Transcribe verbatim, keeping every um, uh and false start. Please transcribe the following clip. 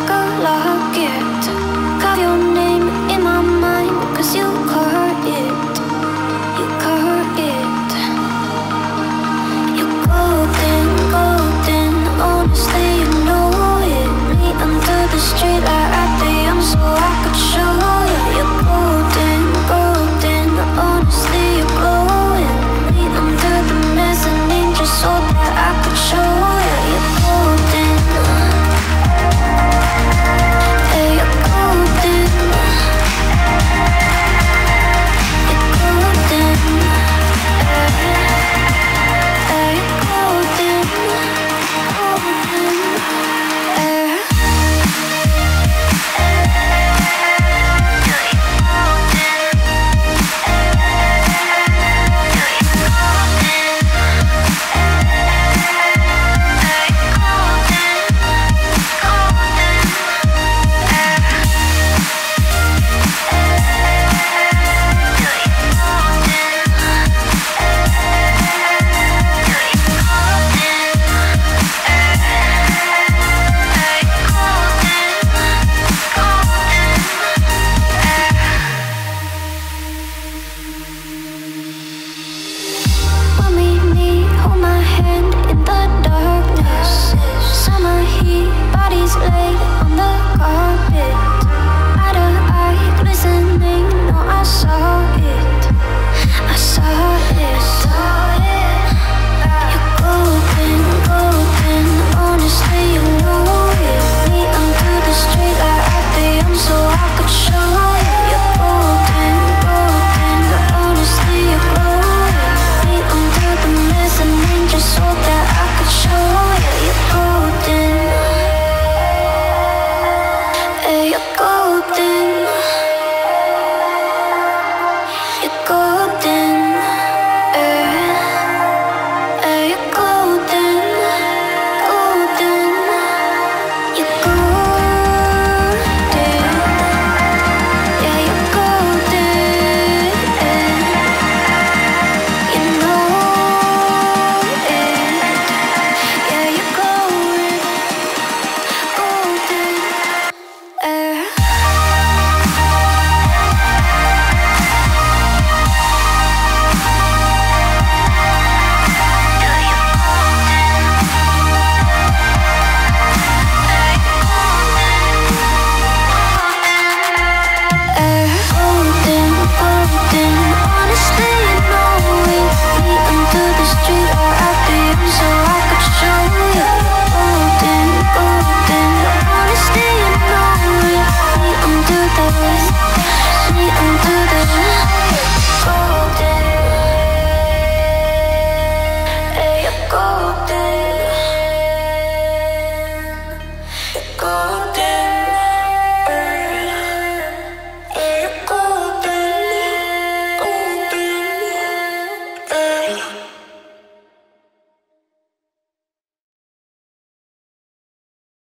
like a love.